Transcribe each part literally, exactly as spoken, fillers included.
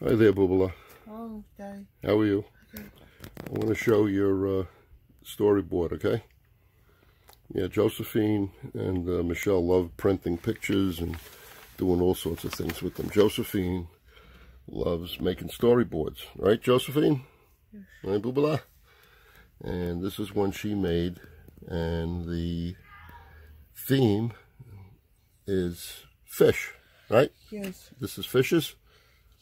Hi there, Bubala. Oh, okay. How are you? Okay. I want to show your uh, storyboard, okay? Yeah, Josephine and uh, Michelle love printing pictures and doing all sorts of things with them. Josephine loves making storyboards. Right, Josephine? Yes. Right, Bubala? And this is one she made. And the theme is fish, right? Yes. This is fishes?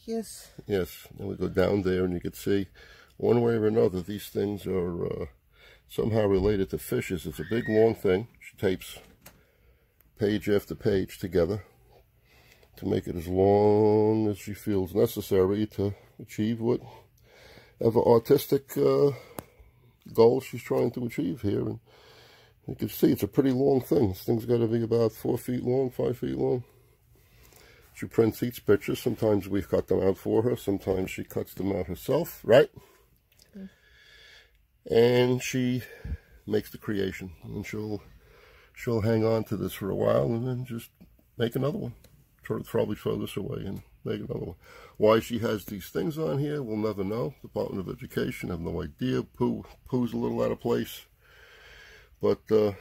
Yes. Yes. And we go down there and you can see one way or another these things are uh, somehow related to fishes. It's a big long thing. She tapes page after page together to make it as long as she feels necessary to achieve whatever artistic uh, goal she's trying to achieve here. And you can see it's a pretty long thing. This thing's got to be about four feet long, five feet long. She prints each picture. Sometimes we cut them out for her. Sometimes she cuts them out herself, right? Mm. And she makes the creation. And she'll she'll hang on to this for a while and then just make another one. Probably throw this away and make another one. Why she has these things on here, we'll never know. Department of Education, have no idea. Pooh, Pooh's a little out of place. But uh,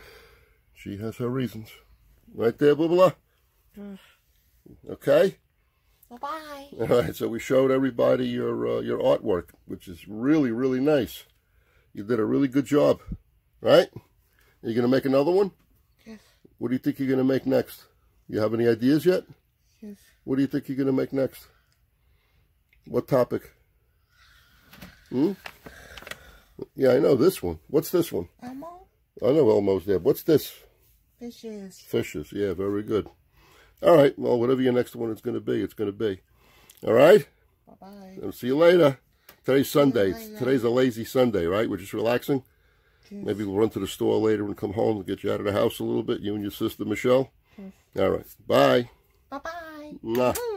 she has her reasons. Right there, Bubala? Mm. Okay. Bye bye. All right. So we showed everybody your uh, your artwork, which is really really nice. You did a really good job, right? Are you gonna make another one? Yes. What do you think you're gonna make next? You have any ideas yet? Yes. What do you think you're gonna make next? What topic? Hmm. Yeah, I know this one. What's this one? Elmo. I know Elmo's there. What's this? Fishes. Fishes. Yeah. Very good. All right, well, whatever your next one is going to be, it's going to be. All right? Bye-bye. I'll see you later. Today's Sunday. Later. Today's a lazy Sunday, right? We're just relaxing. Yes. Maybe we'll run to the store later and come home and get you out of the house a little bit, you and your sister, Michelle. Yes. All right. Bye. Bye-bye. Mwah.